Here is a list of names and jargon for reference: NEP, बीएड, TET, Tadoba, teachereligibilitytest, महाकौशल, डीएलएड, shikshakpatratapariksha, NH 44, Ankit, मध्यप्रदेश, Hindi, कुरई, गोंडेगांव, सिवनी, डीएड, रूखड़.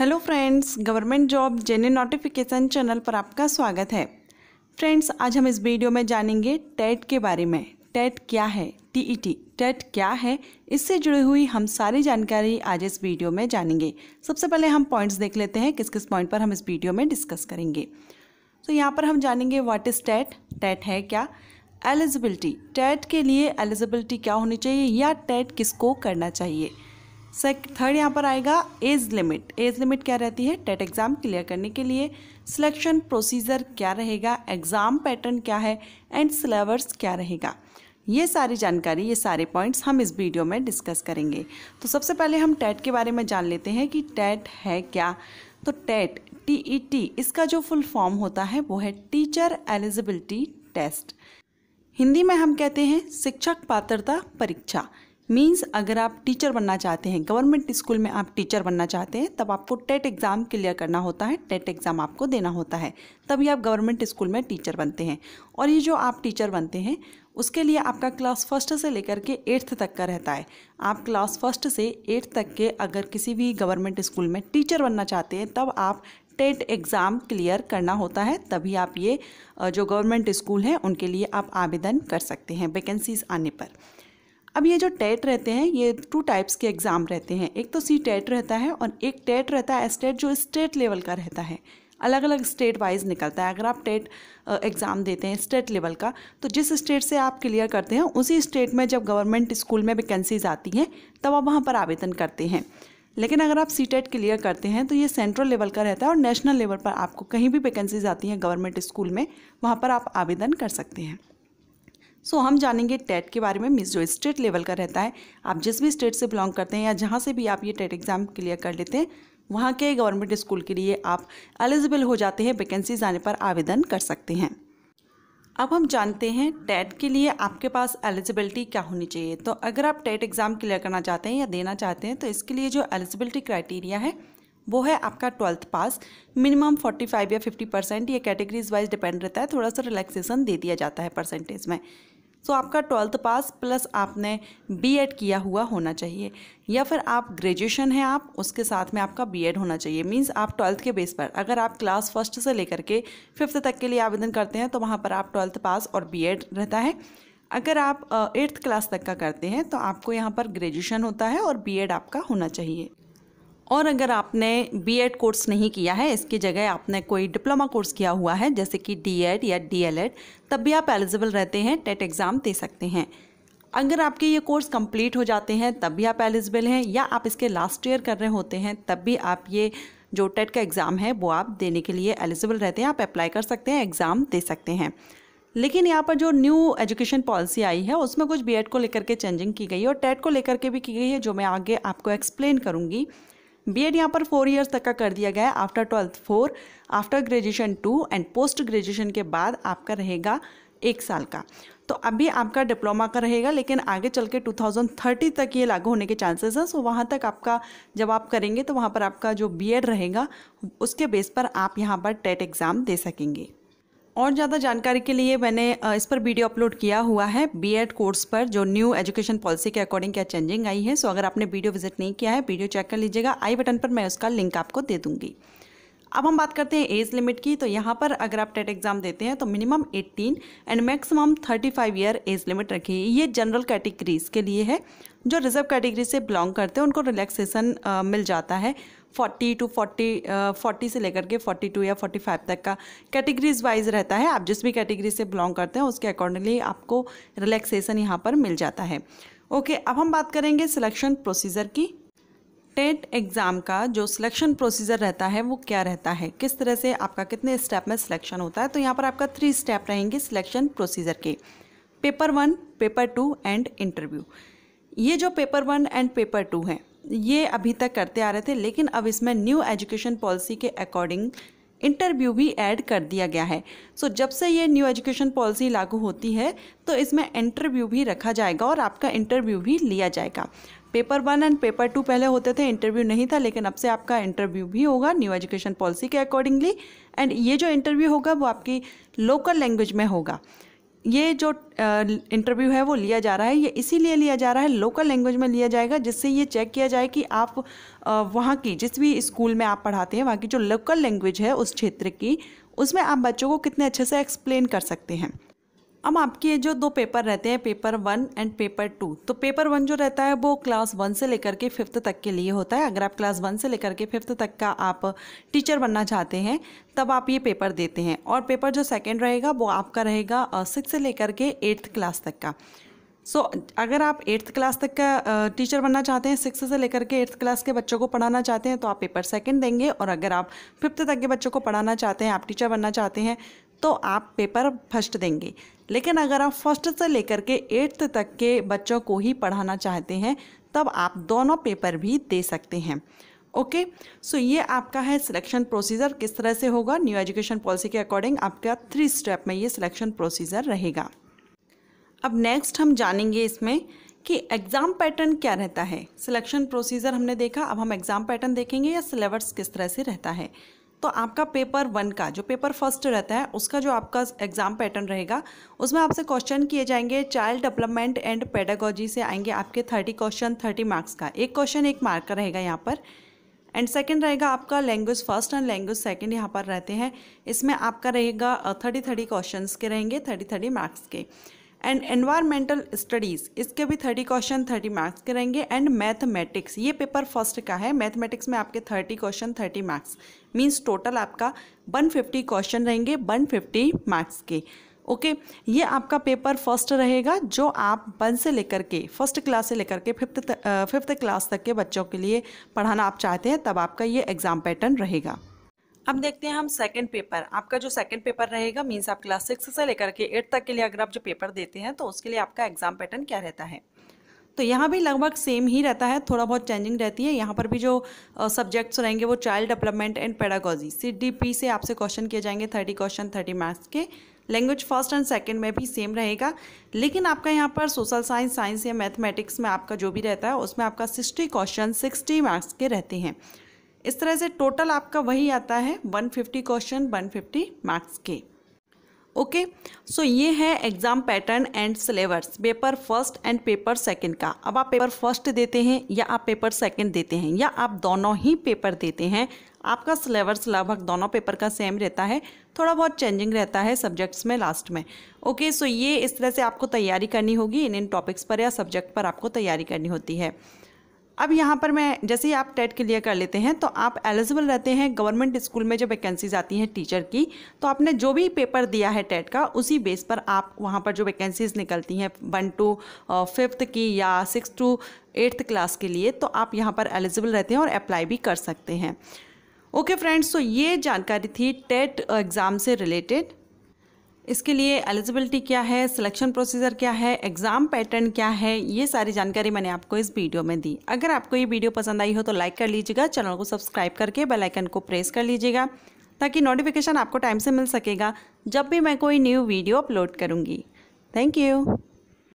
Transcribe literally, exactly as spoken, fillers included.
Hello friends, government job जेने notification channel पर आपका स्वागत है। फ्रेंड्स, आज हम इस वीडियो में जानेंगे टेट के बारे में। टेट क्या है, टी ई टी टेट क्या है, इससे जुड़ी हुई हम सारी जानकारी आज इस वीडियो में जानेंगे। सबसे पहले हम पॉइंट्स देख लेते हैं किस किस पॉइंट पर हम इस वीडियो में डिस्कस करेंगे। तो यहाँ पर हम जानेंगे व्हाट इज़ टेट, टेट है क्या, एलिजिबिलिटी, टेट के लिए एलिजिबिलिटी क्या होनी चाहिए या टेट किसको करना चाहिए। थर्ड यहाँ पर आएगा एज लिमिट, एज लिमिट क्या रहती है टेट एग्ज़ाम क्लियर करने के लिए, सिलेक्शन प्रोसीजर क्या रहेगा, एग्ज़ाम पैटर्न क्या है एंड सिलेबस क्या रहेगा। ये सारी जानकारी, ये सारे पॉइंट्स हम इस वीडियो में डिस्कस करेंगे। तो सबसे पहले हम टेट के बारे में जान लेते हैं कि टेट है क्या। तो टेट, टी ई टी इसका जो फुल फॉर्म होता है वो है टीचर एलिजिबिलिटी टेस्ट। हिंदी में हम कहते हैं शिक्षक पात्रता परीक्षा। मीन्स अगर आप टीचर बनना चाहते हैं, गवर्नमेंट स्कूल में आप टीचर बनना चाहते हैं, तब आपको टेट एग्ज़ाम क्लियर करना होता है, टेट एग्ज़ाम आपको देना होता है, तभी आप गवर्नमेंट स्कूल में टीचर बनते हैं। और ये जो आप टीचर बनते हैं उसके लिए आपका क्लास फर्स्ट से लेकर के एट्थ तक का रहता है। आप क्लास फर्स्ट से एट्थ तक के अगर किसी भी गवर्नमेंट स्कूल में टीचर बनना चाहते हैं तब आप टेट एग्ज़ाम क्लियर करना होता है, तभी आप ये जो गवर्नमेंट स्कूल हैं उनके लिए आप आवेदन कर सकते हैं वैकेंसीज आने पर। अब ये जो टेट रहते हैं ये टू टाइप्स के एग्ज़ाम रहते हैं, एक तो सी टेट रहता है और एक टेट रहता है स्टेट जो स्टेट लेवल का रहता है, अलग अलग स्टेट वाइज निकलता है। अगर आप टेट एग्ज़ाम देते हैं स्टेट लेवल का तो जिस स्टेट से आप क्लियर करते हैं उसी स्टेट में जब गवर्नमेंट स्कूल में वैकेंसीज आती हैं तब आप वहाँ पर आवेदन करते हैं। लेकिन अगर आप सी टेट क्लियर करते हैं तो ये सेंट्रल लेवल का रहता है और नेशनल लेवल पर आपको कहीं भी वैकेंसीज आती हैं गवर्नमेंट स्कूल में वहाँ पर आप आवेदन कर सकते हैं। सो so, हम जानेंगे टेट के बारे में। मीन्स जो स्टेट लेवल का रहता है, आप जिस भी स्टेट से बिलोंग करते हैं या जहाँ से भी आप ये टेट एग्ज़ाम क्लियर कर लेते हैं वहाँ के गवर्नमेंट स्कूल के लिए आप एलिजिबल हो जाते हैं, वैकेंसीज आने पर आवेदन कर सकते हैं। अब हम जानते हैं टेट के लिए आपके पास एलिजिबिलिटी क्या होनी चाहिए। तो अगर आप टेट एग्ज़ाम क्लियर करना चाहते हैं या देना चाहते हैं तो इसके लिए जो एलिजिबिलिटी क्राइटेरिया है वो है आपका ट्वेल्थ पास, मिनिमम पैंतालीस या पचास परसेंट, ये कैटेगरीज वाइज डिपेंड रहता है, थोड़ा सा रिलैक्सेशन दे दिया जाता है परसेंटेज में। सो so, आपका ट्वेल्थ पास प्लस आपने बीएड किया हुआ होना चाहिए या फिर आप ग्रेजुएशन है आप उसके साथ में आपका बीएड होना चाहिए। मींस आप ट्वेल्थ के बेस पर अगर आप क्लास फर्स्ट से लेकर के फिफ्थ तक के लिए आवेदन करते हैं तो वहाँ पर आप ट्वेल्थ पास और बीएड रहता है। अगर आप एट्थ क्लास तक का करते हैं तो आपको यहाँ पर ग्रेजुएशन होता है और बीएड आपका होना चाहिए। और अगर आपने बीएड कोर्स नहीं किया है, इसकी जगह आपने कोई डिप्लोमा कोर्स किया हुआ है जैसे कि डीएड या डीएलएड, तब भी आप एलिजिबल रहते हैं, टेट एग्ज़ाम दे सकते हैं। अगर आपके ये कोर्स कंप्लीट हो जाते हैं तब भी आप एलिजिबल हैं, या आप इसके लास्ट ईयर कर रहे होते हैं तब भी आप ये जो टेट का एग्ज़ाम है वो आप देने के लिए एलिजिबल रहते हैं, आप अप्लाई कर सकते हैं, एग्ज़ाम दे सकते हैं। लेकिन यहाँ पर जो न्यू एजुकेशन पॉलिसी आई है उसमें कुछ बीएड को लेकर के चेंजिंग की गई है और टेट को लेकर के भी की गई है, जो मैं आगे आपको एक्सप्लेन करूँगी। बीएड यहाँ पर फोर इयर्स तक का कर दिया गया है, after twelfth four, after graduation two and post graduation के बाद आपका रहेगा एक साल का। तो अभी आपका डिप्लोमा का रहेगा लेकिन आगे चल के दो हज़ार तीस तक ये लागू होने के चांसेस हैं। सो वहाँ तक आपका जब आप करेंगे तो वहाँ पर आपका जो बीएड रहेगा उसके बेस पर आप यहाँ पर टेट एग्ज़ाम दे सकेंगे। और ज़्यादा जानकारी के लिए मैंने इस पर वीडियो अपलोड किया हुआ है बीएड कोर्स पर, जो न्यू एजुकेशन पॉलिसी के अकॉर्डिंग क्या चेंजिंग आई है। सो अगर आपने वीडियो विजिट नहीं किया है वीडियो चेक कर लीजिएगा, आई बटन पर मैं उसका लिंक आपको दे दूंगी। अब हम बात करते हैं एज लिमिट की। तो यहाँ पर अगर आप टेट एग्ज़ाम देते हैं तो मिनिमम अठारह एंड मैक्सिमम पैंतीस ईयर एज लिमिट रखी है। ये जनरल कैटेगरीज के लिए है, जो रिजर्व कैटेगरी से बिलोंग करते हैं उनको रिलैक्सेशन मिल जाता है चालीस टू चालीस चालीस से लेकर के बयालीस या पैंतालीस तक का कैटेगरीज वाइज रहता है। आप जिस भी कैटेगरी से बिलोंग करते हैं उसके अकॉर्डिंगली आपको रिलैक्सेशन यहाँ पर मिल जाता है। ओके, अब हम बात करेंगे सिलेक्शन प्रोसीजर की। टेट एग्ज़ाम का जो सिलेक्शन प्रोसीजर रहता है वो क्या रहता है, किस तरह से आपका कितने स्टेप में सिलेक्शन होता है। तो यहाँ पर आपका थ्री स्टेप रहेंगे सिलेक्शन प्रोसीजर के, paper one, paper two and interview. ये जो paper one and paper two हैं ये अभी तक करते आ रहे थे, लेकिन अब इसमें न्यू एजुकेशन पॉलिसी के अकॉर्डिंग इंटरव्यू भी ऐड कर दिया गया है। सो so, जब से ये न्यू एजुकेशन पॉलिसी लागू होती है तो इसमें इंटरव्यू भी रखा जाएगा और आपका इंटरव्यू भी लिया जाएगा। Paper one and paper two पहले होते थे, इंटरव्यू नहीं था, लेकिन अब से आपका इंटरव्यू भी होगा न्यू एजुकेशन पॉलिसी के अकॉर्डिंगली। एंड ये जो इंटरव्यू होगा वो आपकी लोकल लैंग्वेज में होगा। ये जो इंटरव्यू है वो लिया जा रहा है, ये इसीलिए लिया जा रहा है, लोकल लैंग्वेज में लिया जाएगा जिससे ये चेक किया जाए कि आप वहाँ की जिस भी स्कूल में आप पढ़ाते हैं वहाँ की जो लोकल लैंग्वेज है उस क्षेत्र की, उसमें आप बच्चों को कितने अच्छे से एक्सप्लेन कर सकते हैं। अब आपके जो दो पेपर रहते हैं, paper one and paper two, तो पेपर वन जो रहता है वो क्लास वन से लेकर के फिफ्थ तक के लिए होता है। अगर आप क्लास वन से लेकर के फिफ्थ तक का आप टीचर बनना चाहते हैं तब आप ये पेपर देते हैं। और पेपर जो सेकंड रहेगा वो आपका रहेगा सिक्स से लेकर के एट्थ क्लास तक का। सो so, अगर आप एट्थ क्लास तक का टीचर बनना चाहते हैं, सिक्स से लेकर के एट्थ क्लास के बच्चों को पढ़ाना चाहते हैं तो आप पेपर सेकंड देंगे। और अगर आप फिफ्थ तक के बच्चों को पढ़ाना चाहते हैं, आप टीचर बनना चाहते हैं, तो आप पेपर फर्स्ट देंगे। लेकिन अगर आप फर्स्ट से लेकर के एट्थ तक के बच्चों को ही पढ़ाना चाहते हैं तब आप दोनों पेपर भी दे सकते हैं। ओके, सो ये आपका है सिलेक्शन प्रोसीजर। किस तरह से होगा, न्यू एजुकेशन पॉलिसी के अकॉर्डिंग आपका थ्री स्टेप में ये सिलेक्शन प्रोसीजर रहेगा। अब नेक्स्ट हम जानेंगे इसमें कि एग्ज़ाम पैटर्न क्या रहता है। सिलेक्शन प्रोसीजर हमने देखा, अब हम एग्ज़ाम पैटर्न देखेंगे या सिलेबस किस तरह से रहता है। तो आपका पेपर वन का जो पेपर फर्स्ट रहता है उसका जो आपका एग्ज़ाम पैटर्न रहेगा उसमें आपसे क्वेश्चन किए जाएंगे, चाइल्ड डेवलपमेंट एंड पेडागॉजी से आएंगे आपके थर्टी क्वेश्चन थर्टी मार्क्स का, एक क्वेश्चन एक मार्क का रहेगा यहाँ पर। एंड सेकंड रहेगा आपका language first and language second यहाँ पर रहते हैं, इसमें आपका रहेगा थर्टी थर्टी क्वेश्चन के रहेंगे, थर्टी थर्टी मार्क्स के। एंड एनवायरमेंटल स्टडीज़, इसके भी थर्टी क्वेश्चन थर्टी मार्क्स के रहेंगे। एंड मैथमेटिक्स, ये पेपर फर्स्ट का है, मैथमेटिक्स में आपके thirty question thirty marks, means total आपका वन फिफ्टी क्वेश्चन रहेंगे, वन फिफ्टी मार्क्स के। ओके, ये आपका पेपर फर्स्ट रहेगा जो आप वन से लेकर के फर्स्ट क्लास से लेकर के फिफ्थ फिफ्थ क्लास तक के बच्चों के लिए पढ़ाना आप चाहते हैं तब आपका ये एग्ज़ाम पैटर्न रहेगा। अब देखते हैं हम सेकंड पेपर, आपका जो सेकंड पेपर रहेगा मींस आप क्लास सिक्स से लेकर के एट तक के लिए अगर आप जो पेपर देते हैं तो उसके लिए आपका एग्ज़ाम पैटर्न क्या रहता है। तो यहाँ भी लगभग सेम ही रहता है, थोड़ा बहुत चेंजिंग रहती है। यहाँ पर भी जो सब्जेक्ट्स रहेंगे वो child development and pedagogy C D P से आपसे क्वेश्चन किए जाएंगे, थर्टी क्वेश्चन थर्टी मार्क्स के। लैंग्वेज फर्स्ट एंड सेकंड में भी सेम रहेगा, लेकिन आपका यहाँ पर सोशल साइंस साइंस या मैथमेटिक्स में आपका जो भी रहता है उसमें आपका सिक्सटी क्वेश्चन सिक्सटी मार्क्स के रहते हैं। इस तरह से टोटल आपका वही आता है one fifty question one fifty marks के। ओके, सो ये है exam pattern and syllabus paper first and paper second का। अब आप पेपर फर्स्ट देते हैं या आप पेपर सेकंड देते हैं या आप दोनों ही पेपर देते हैं, आपका सिलेबस लगभग दोनों पेपर का सेम रहता है, थोड़ा बहुत चेंजिंग रहता है सब्जेक्ट्स में लास्ट में। ओके, सो ये इस तरह से आपको तैयारी करनी होगी, इन इन टॉपिक्स पर या सब्जेक्ट पर आपको तैयारी करनी होती है। अब यहाँ पर मैं जैसे ही आप टेट क्लियर कर लेते हैं तो आप एलिजिबल रहते हैं गवर्नमेंट स्कूल में जब वैकेंसीज आती हैं टीचर की, तो आपने जो भी पेपर दिया है टेट का उसी बेस पर आप वहाँ पर जो वैकेंसीज निकलती हैं वन टू फिफ्थ की या सिक्स टू एट्थ क्लास के लिए, तो आप यहाँ पर एलिजिबल रहते हैं और अप्लाई भी कर सकते हैं। ओके फ्रेंड्स, तो ये जानकारी थी टेट एग्ज़ाम से रिलेटेड। इसके लिए एलिजिबिलिटी क्या है, सिलेक्शन प्रोसीजर क्या है, एग्ज़ाम पैटर्न क्या है, ये सारी जानकारी मैंने आपको इस वीडियो में दी। अगर आपको ये वीडियो पसंद आई हो तो लाइक कर लीजिएगा, चैनल को सब्सक्राइब करके बेल आइकन को प्रेस कर लीजिएगा ताकि नोटिफिकेशन आपको टाइम से मिल सकेगा जब भी मैं कोई न्यू वीडियो अपलोड करूँगी। Thank you.